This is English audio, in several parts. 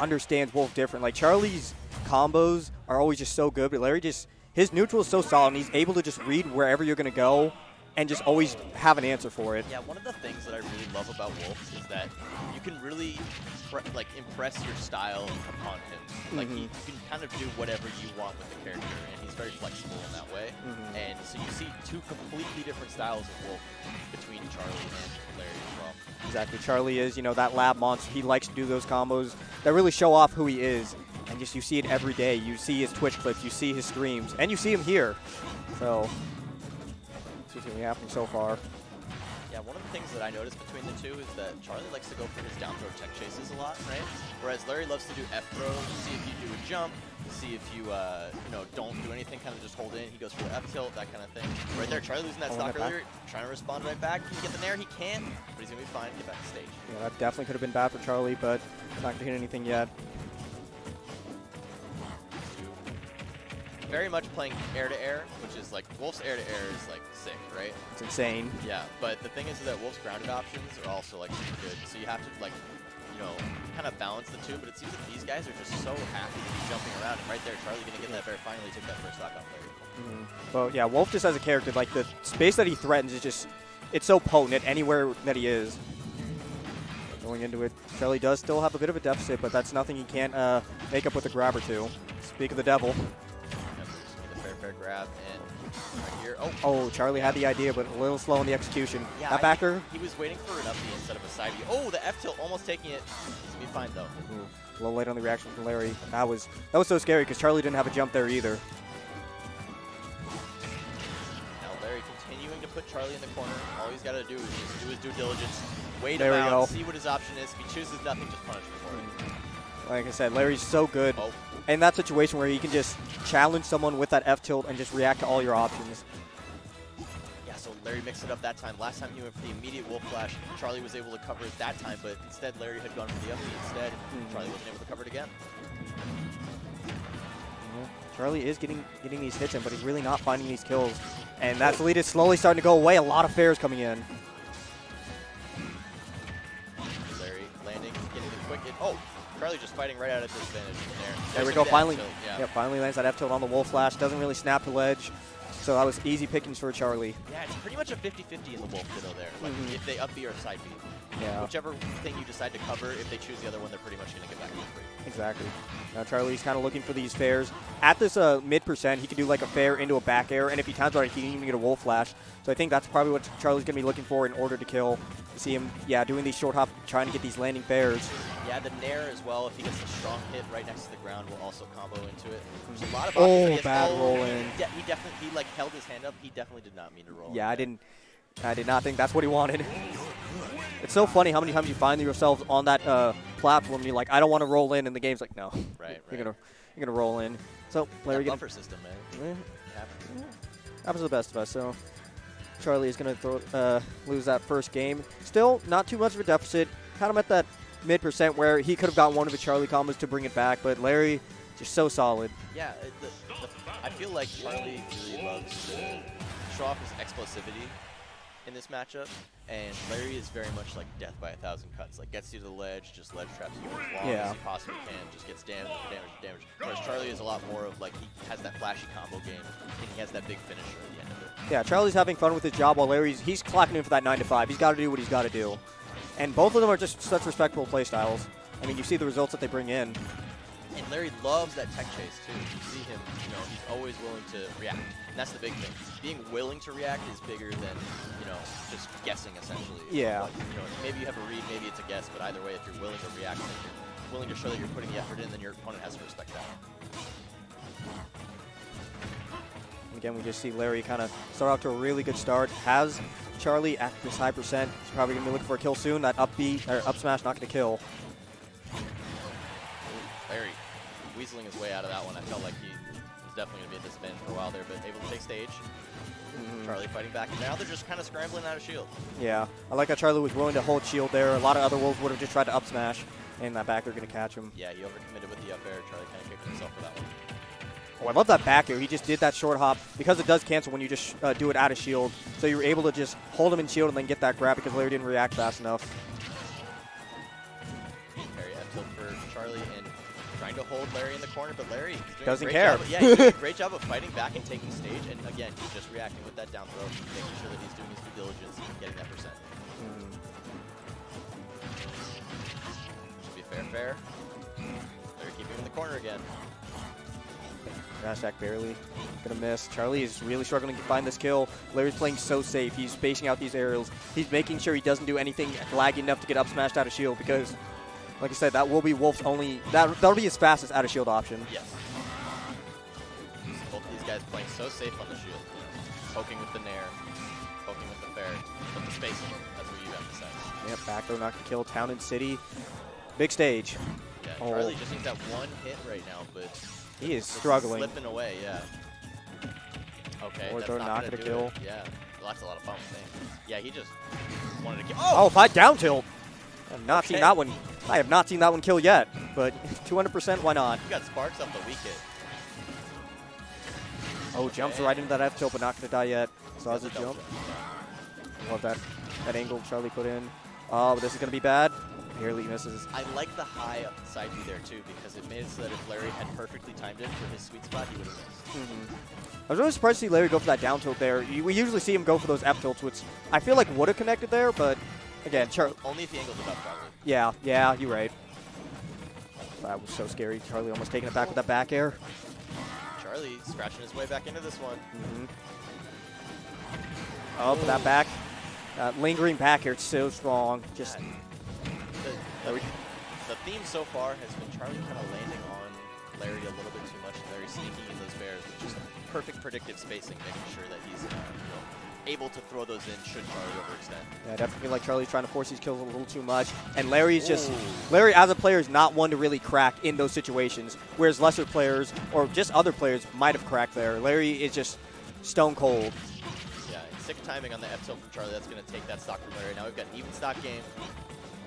understands Wolf different. Like, Charlie's combos are always just so good, but Larry just, his neutral is so solid, and he's able to just read wherever you're going to go and just always have an answer for it. Yeah, one of the things that I really love about Wolf is that you can really like impress your style upon him. Like, you can kind of do whatever you want with the character, and he's very flexible in that way. And so you see two completely different styles of Wolf between Charlie and Larry as well. Exactly. Charlie is, you know, that lab monster. He likes to do those combos that really show off who he is. And just you see it every day. You see his Twitch clips, you see his streams, and you see him here. So we have him so far. Yeah, one of the things that I noticed between the two is that Charlie likes to go for his down throw tech chases a lot, right? Whereas Larry loves to do F throw, see if you do a jump, see if you, you know, don't do anything, kind of just hold in. He goes for the F tilt, that kind of thing. Right there, Charlie losing that stock earlier, trying to respond right back. Can he get the nair? He can't, but he's going to be fine and get back to stage. Yeah, that definitely could have been bad for Charlie, but not going to hit anything yet. Very much playing air-to-air, which is like, Wolf's air-to-air is like sick, right? It's insane. Yeah, but the thing is that Wolf's grounded options are also like super good, so you have to like, you know, kind of balance the two, but it seems that these guys are just so happy to be jumping around, and right there, Charlie gonna get that very finally, took that first stock off there. Well, yeah, Wolf just as a character, like the space that he threatens is just, it's so potent anywhere that he is. Going into it, Charlie does still have a bit of a deficit, but that's nothing he can't make up with a grab or two. Speak of the devil. Grab and right here. Oh, Charlie had the idea, but a little slow in the execution. Yeah, that backer. He was waiting for an up B instead of a side B. Oh, the F tilt almost taking it. He'll be fine though. A little late on the reaction from Larry. That was so scary because Charlie didn't have a jump there either. Now Larry continuing to put Charlie in the corner. All he's got to do is just do his due diligence, wait him out, see what his option is. If he chooses nothing, just punish him for it. Like I said, Larry's so good in that situation where he can just challenge someone with that F tilt and just react to all your options. Yeah, so Larry mixed it up that time. Last time he went for the immediate Wolf Flash. Charlie was able to cover it that time, but instead Larry had gone for the up B instead. Charlie wasn't able to cover it again. Charlie is getting these hits in, but he's really not finding these kills. And that lead is slowly starting to go away. A lot of fares coming in. Larry landing, getting the quick hit. Charlie just fighting right out of disadvantage there. There we go, finally. Yeah, finally lands that F tilt on the Wolf Flash. Doesn't really snap the ledge. So that was easy pickings for Charlie. Yeah, it's pretty much a 50-50 in the Wolf Fiddle there. Like if they up B or side B. Yeah. Whichever thing you decide to cover, if they choose the other one, they're pretty much going to get back to free. Exactly. Now Charlie's kind of looking for these fares. At this mid-percent, he can do like a fair into a back air, and if he times right, he can even get a Wolf Flash. So I think that's probably what Charlie's going to be looking for in order to kill. You see him, doing these short hop, trying to get these landing fares. Yeah, the nair as well, if he gets a strong hit right next to the ground, will also combo into it. There's a lot of options. Bad roll in. He definitely, like, held his hand up. He definitely did not mean to roll. Yeah, I did not think that's what he wanted. It's so funny how many times you find yourselves on that platform and you're like, I don't want to roll in, and the game's like, no. Right, You're gonna roll in. So, Larry gets buffer system, man. Yeah. Happens to the best of us, so Charlie is gonna lose that first game. Still, not too much of a deficit. Kind of at that mid-percent where he could have got one of the Charlie combos to bring it back, but Larry just so solid. Yeah, I feel like Charlie really loves to show off his explosivity in this matchup, and Larry is very much like death by a thousand cuts. Like, gets you to the ledge, just ledge traps you as long as he possibly can, just gets damage. Whereas Charlie is a lot more of like, he has that flashy combo game, and he has that big finisher at the end of it. Yeah, Charlie's having fun with his job while Larry's, he's clocking in for that 9 to 5. He's got to do what he's got to do. And both of them are just such respectable playstyles. I mean, you see the results that they bring in. And Larry loves that tech chase, too. You see him, you know, he's always willing to react. And that's the big thing. Being willing to react is bigger than, you know, just guessing, essentially. Yeah. Like, you know, maybe you have a read, maybe it's a guess, but either way, if you're willing to react, if you're willing to show that you're putting the effort in, then your opponent has to respect that. Again, we just see Larry kind of start off to a really good start. Has Charlie at this high percent. He's probably going to be looking for a kill soon. That up B, or up smash, not going to kill. Larry weaseling his way out of that one. I felt like he was definitely going to be at disadvantage for a while there, but able to take stage. Charlie fighting back, and now they're just kind of scrambling out of shield. Yeah, I like how Charlie was willing to hold shield there. A lot of other Wolves would have just tried to up smash, and that back they're going to catch him. Yeah, he overcommitted with the up air. Charlie kind of kicked himself for that one. Oh, I love that back air. He just did that short hop because it does cancel when you just do it out of shield. So you were able to just hold him in shield and then get that grab because Larry didn't react fast enough. Very up tilt for Charlie, and trying to hold Larry in the corner, but Larry is doing a great job of fighting back and taking stage, and again, he's just reacting with that down throw, making sure that he's doing his due diligence and getting that percent. Should be fair. Larry keeping in the corner again. Dash attack barely gonna miss. Charlie is really struggling to find this kill. Larry's playing so safe. He's spacing out these aerials. He's making sure he doesn't do anything laggy enough to get up smashed out of shield, because like I said, that will be Wolf's only, that'll be his fastest out of shield option. Yes. Both of these guys playing so safe on the shield. Poking with the nair, poking with the fair, but the spacing, that's what you emphasize. Yep, back throw, not gonna kill. Town and City. Big stage. Yeah, Charlie just needs that one hit right now, but he is struggling. Slipping away, yeah. Okay, that's not going to kill. Yeah, that's a lot of fun thing. Yeah, he just wanted to kill. Oh, if I down tilt. I have not seen that one. I have not seen that one kill yet, but 200%, why not? You got sparks off the weak hit. Oh, jumps right into that F tilt, but not going to die yet. So that's a jump. Love that angle Charlie put in. Oh, but this is going to be bad. Barely misses. I like the high up side view there too, because it made it so that if Larry had perfectly timed it for his sweet spot, he would have missed. I was really surprised to see Larry go for that down tilt there. We usually see him go for those up tilts, which I feel like would have connected there, but again, Charlie. Only if the angle's up, probably. Yeah, you're right. That was so scary. Charlie almost taking it back with that back air. Charlie scratching his way back into this one. Oh, but that back. That lingering back air, it's so strong. Just. The theme so far has been Charlie kind of landing on Larry a little bit too much, and Larry sneaking in those bears with just perfect predictive spacing, making sure that he's able to throw those in should Charlie overextend. Yeah, definitely like Charlie's trying to force these kills a little too much, and Larry's just, Larry as a player is not one to really crack in those situations, whereas lesser players or just other players might have cracked there. Larry is just stone cold. Yeah, and sick timing on the F tilt from Charlie. That's going to take that stock from Larry. Now we've got an even stock game.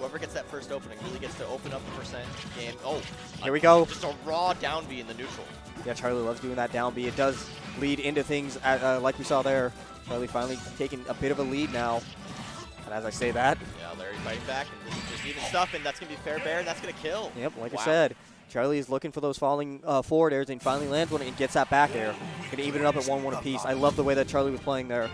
Whoever gets that first opening really gets to open up the percent game. Oh, here we go. Just a raw down B in the neutral. Yeah, Charlie loves doing that down B. It does lead into things like we saw there. Charlie finally taking a bit of a lead now. And as I say that. Yeah, Larry fighting back. And this is just even stuff, and that's going to be fair bear, and that's going to kill. Yep, like I said, Charlie is looking for those falling forward airs, and finally lands one and gets that back air. Going to even it up at 1-1 apiece. I love the way that Charlie was playing there.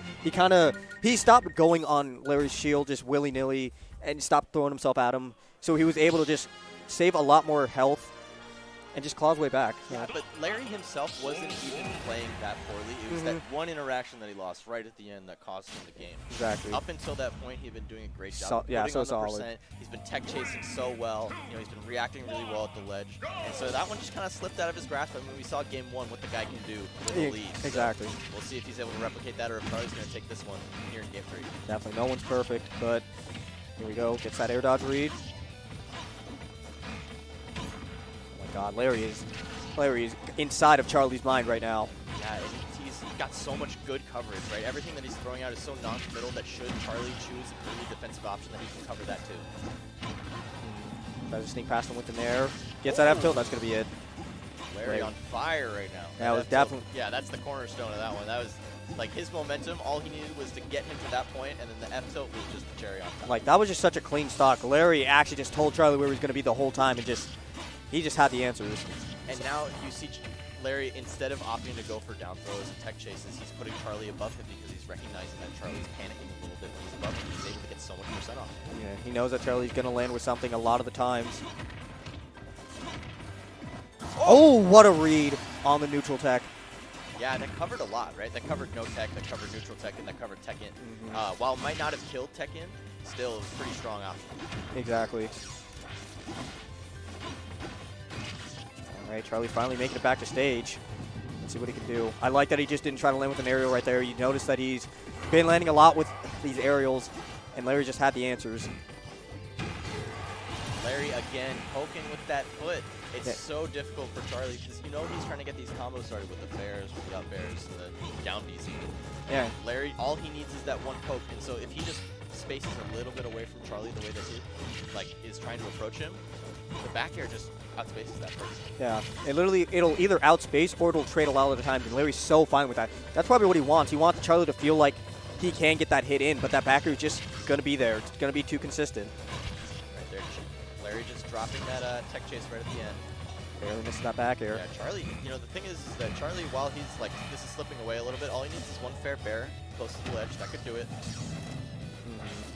He stopped going on Larry's shield just willy-nilly, and stopped throwing himself at him. So he was able to just save a lot more health and just claw his way back. Yeah, but Larry himself wasn't even playing that poorly. It was that one interaction that he lost right at the end that cost him the game. Exactly. Up until that point, he had been doing a great job. So solid. He's been tech chasing so well. You know, he's been reacting really well at the ledge. And so that one just kind of slipped out of his grasp. I mean, we saw game one what the guy can do with the lead. Exactly. So we'll see if he's able to replicate that or if Charlie's going to take this one here in game three. Definitely. No one's perfect, but here we go, gets that air dodge read. Oh my god, Larry is inside of Charlie's mind right now. Yeah, he's got so much good coverage, right? Everything that he's throwing out is so non-committal that should Charlie choose a really defensive option that he can cover that too. Tries to sneak past him with the nair. Gets that up tilt, that's going to be it. Larry on fire right now. That was definitely. Yeah, that's the cornerstone of that one. That was. Like, his momentum, all he needed was to get him to that point, and then the F tilt was just the cherry on top. Like, that was just such a clean stock. Larry actually just told Charlie where he was going to be the whole time, and he just had the answers. And now you see Larry, instead of opting to go for down throws and tech chases, he's putting Charlie above him because he's recognizing that Charlie's panicking a little bit when he's above him. He's able to get so much percent off. Yeah, he knows that Charlie's going to land with something a lot of the times. Oh, what a read on the neutral tech. Yeah, and that covered a lot, right? That covered no tech, that covered neutral tech, and that covered tech in. While it might not have killed tech in, still a pretty strong option. Exactly. All right, Charlie finally making it back to stage. Let's see what he can do. I like that he just didn't try to land with an aerial right there. You notice that he's been landing a lot with these aerials, and Larry just had the answers. Larry again poking with that foot. It's so difficult for Charlie because you know he's trying to get these combos started with the bears, with the up bears, the down Bs even. Yeah. Larry, all he needs is that one poke, and so if he just spaces a little bit away from Charlie the way that he is trying to approach him, the back air just outspaces that person. Yeah. It literally, it'll either outspace or it'll trade a lot of the time. And Larry's so fine with that. That's probably what he wants. He wants Charlie to feel like he can get that hit in, but that back air is just gonna be there. It's gonna be too consistent. Dropping that tech chase right at the end. Barely missed that back air. Yeah, Charlie, you know, the thing is that Charlie, while he's like, this is slipping away a little bit, all he needs is one fair bear close to the ledge. That could do it.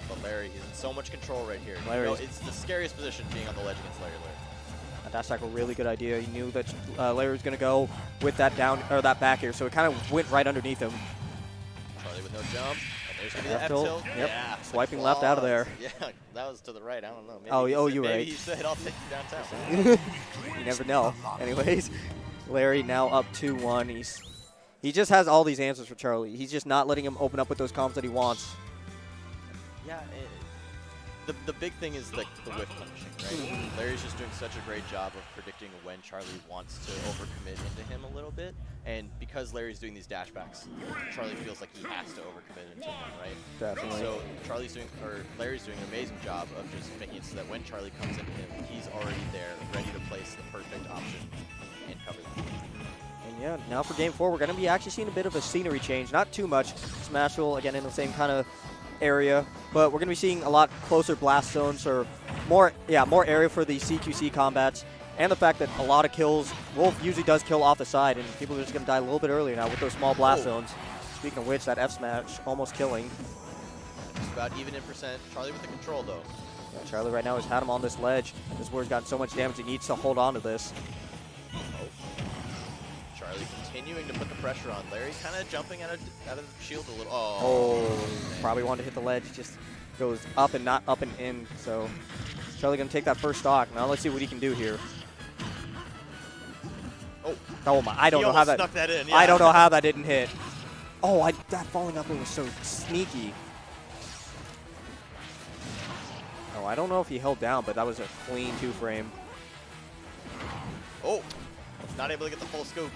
But Larry is in so much control right here. You know, it's the scariest position being on the ledge against Larry. That's like a really good idea. He knew that Larry was going to go with that down or that back air, so it kind of went right underneath him. Charlie with no jump. And there's going to be the F tilt. Yep. Yeah, swiping left out of there. Yeah, that was to the right. I don't know. Maybe oh, you're right. He said, "I'll take you downtown." You never know. Anyways, Larry now up 2-1. He just has all these answers for Charlie. He's just not letting him open up with those combos that he wants. Yeah, the big thing is like the whiff punishing, right? Larry's just doing such a great job of predicting when Charlie wants to overcommit into him a little bit, and because Larry's doing these dashbacks, Charlie feels like he has to overcommit into him, right? Definitely. So Larry's doing an amazing job of just making it so that when Charlie comes into him, he's already there, ready to place the perfect option and cover them. And yeah, now for game 4, we're going to be actually seeing a bit of a scenery change, not too much. Smashville again in the same kind of area, but we're going to be seeing a lot closer blast zones or more area for the CQC combats, and the fact that a lot of kills, Wolf usually does kill off the side, and people are just going to die a little bit earlier now with those small blast zones. Speaking of which, that F smash almost killing. Just about even in percent. Charlie with the control though. Yeah, Charlie right now has had him on this ledge. This war's gotten so much damage, he needs to hold on to this. Charlie continuing to put the pressure on. Larry kind of jumping out of the shield a little. Oh, probably wanted to hit the ledge. He just goes up and not up and in. So Charlie going to take that first stock. Now let's see what he can do here. Oh my, I don't know how that snuck that in. Yeah. I don't know how that didn't hit. Oh, that falling up was so sneaky. Oh, I don't know if he held down, but that was a clean 2-frame. Oh. Not able to get the full scoop.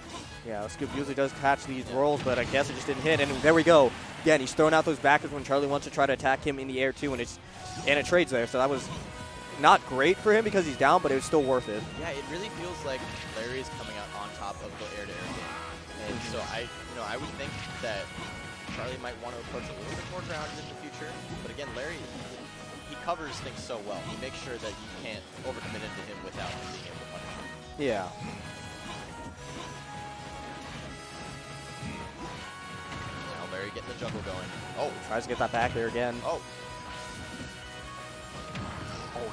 Yeah, the scoop usually does catch these rolls, but I guess it just didn't hit. And there we go. Again, he's throwing out those backers when Charlie wants to try to attack him in the air too, and it trades there. So that was not great for him because he's down, but it was still worth it. Yeah, it really feels like Larry is coming out on top of the air-to-air game. And so I would think that Charlie might want to approach a little bit more grounded in the future. But again, Larry, he covers things so well. He makes sure that you can't overcommit into him without being able to punish him. Yeah. Getting the jungle going. Oh, tries to get that back there again. Oh,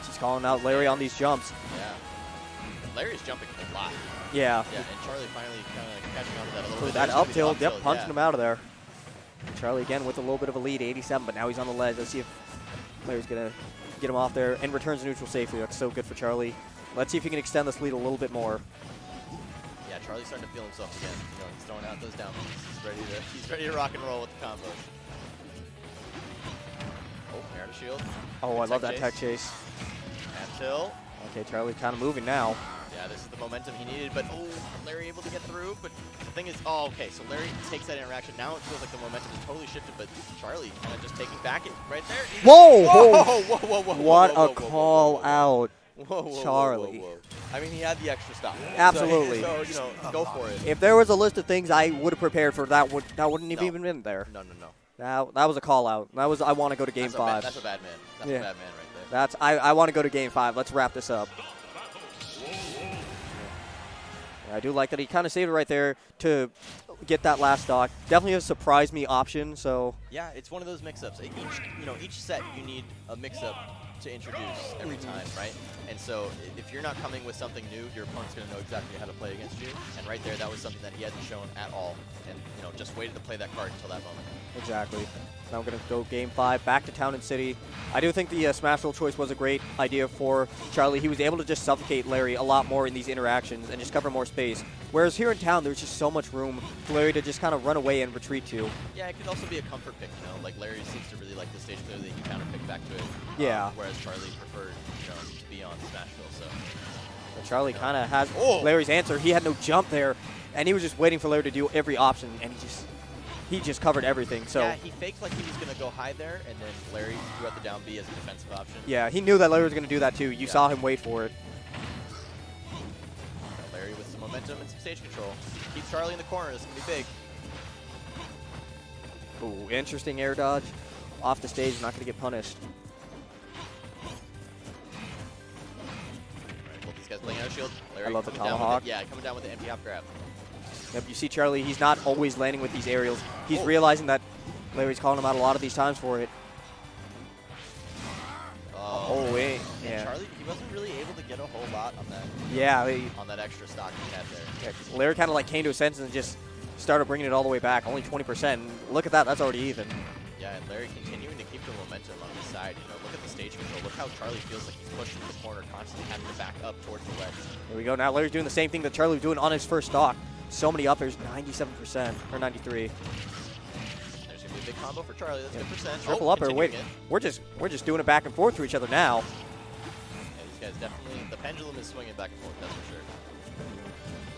she's calling out Larry on these jumps. Yeah. Larry's jumping a lot. Yeah. Yeah, and Charlie finally kind of catching on to that a little bit. That up tilt, yep, punching him out of there. And Charlie again with a little bit of a lead, 87, but now he's on the ledge. Let's see if Larry's going to get him off there and returns to neutral safely. That's so good for Charlie. Let's see if he can extend this lead a little bit more. Charlie's starting to feel himself again. You know, he's throwing out those down moves. He's ready to rock and roll with the combos. Oh, air to shield. Oh, I love that tech chase. Half tilt. Okay, Charlie's kind of moving now. Yeah, this is the momentum he needed, but oh, Larry able to get through. But the thing is, so Larry takes that interaction. Now it feels like the momentum is totally shifted, but Charlie kind of just taking back it right there. Whoa! What a call out. Charlie. I mean, he had the extra stop. Absolutely. So, you know, go for it. If there was a list of things I would have prepared for, that wouldn't have even been there. No. That was a call out. That was, I want to go to game five. That's a bad man. That's a bad man right there. I want to go to game 5. Let's wrap this up. Yeah, I do like that he kind of saved it right there to get that last stock. Definitely a surprise me option. So yeah, it's one of those mix-ups. Each set you need a mix-up to introduce every time, right? And so if you're not coming with something new, your opponent's going to know exactly how to play against you. And right there, that was something that he hadn't shown at all. And, you know, just waited to play that card until that moment. Exactly. Now we're going to go game 5, back to Town and City. I do think the Smashville choice was a great idea for Charlie. He was able to just suffocate Larry a lot more in these interactions and just cover more space. Whereas here in Town, there's just so much room for Larry to just kind of run away and retreat to. Yeah, it could also be a comfort pick, you know? Like, Larry seems to really like the stage clear that he counterpicked back to it. Yeah. Whereas Charlie preferred, you know, to be on Smashville, so. But Charlie kind of has Larry's answer. He had no jump there, and he was just waiting for Larry to do every option, and he just covered everything. So yeah, he faked like he was going to go high there, and then Larry threw out the down B as a defensive option. Yeah, he knew that Larry was going to do that too. You saw him wait for it. Larry with some momentum and some stage control. Keep Charlie in the corner. This is going to be big. Ooh, interesting air dodge. Off the stage, not going to get punished. All right, well, these guys Pulling out a shield. Larry, I love the tomahawk. Yeah, coming down with the empty hop grab. Yep, you see Charlie, he's not always landing with these aerials. He's realizing that Larry's calling him out a lot of these times for it. Oh, wait. Yeah. Charlie, he wasn't really able to get a whole lot on that. Yeah. On that extra stock he had there. Yeah, Larry kind of like came to a sense and just started bringing it all the way back. Only 20%. Look at that. That's already even. Yeah, and Larry continuing to keep the momentum on his side. You know, look at the stage control. Look how Charlie feels like he's pushing the corner, constantly having to back up towards the ledge. Here we go. Now Larry's doing the same thing that Charlie was doing on his first stock. So many uppers, 97% or 93. There's gonna be a big combo for Charlie. That's good percent. Triple upper. Wait, we're just doing it back and forth to each other now. Yeah, these guys definitely. The pendulum is swinging back and forth. That's for sure.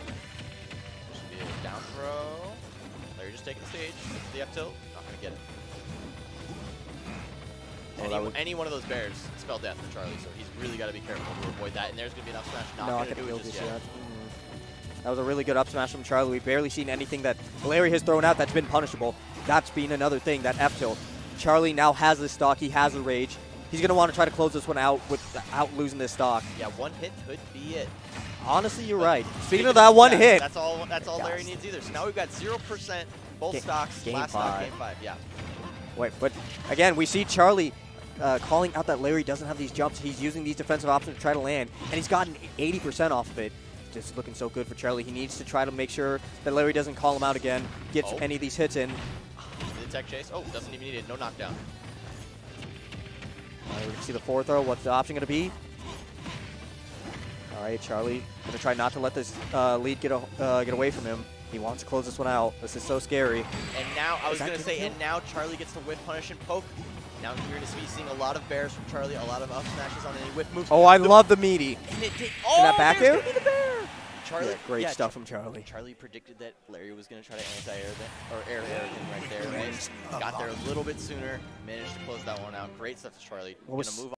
There should be a down throw. Larry just taking the stage. The up tilt. Not gonna get it. Any one of those bears spell death for Charlie, so he's really got to be careful to avoid that. And there's going to be an up smash. Not going to do it just yet. That was a really good up smash from Charlie. We've barely seen anything that Larry has thrown out that's been punishable. That's been another thing, that F tilt. Charlie now has this stock. He has the rage. He's going to want to try to close this one out without losing this stock. Yeah, one hit could be it. Honestly, you're right. Speaking of that one hit. That's all Larry needs either. So now we've got 0% both stocks. Last stock, game five. Yeah. Wait, but again, we see Charlie calling out that Larry doesn't have these jumps. He's using these defensive options to try to land, and he's gotten 80% off of it. Just looking so good for Charlie. He needs to try to make sure that Larry doesn't call him out again, gets any of these hits in. The tech chase. Oh, doesn't even need it. No knockdown. All right, we're going to see the forward throw. What's the option going to be? All right, Charlie going to try not to let this lead get away from him. He wants to close this one out. This is so scary. And now, I was going to say, and now Charlie gets to whiff, punish, and poke. Now we're going to be seeing a lot of bears from Charlie, a lot of up smashes on any whiff moves. Oh, I love the meaty. And it did. Oh, that back air? Charlie, yeah, great stuff from Charlie. Charlie predicted that Larry was going to try to anti-air that, or air everything right there, right? Got there a little bit sooner, managed to close that one out. Great stuff to Charlie. We're going to move on.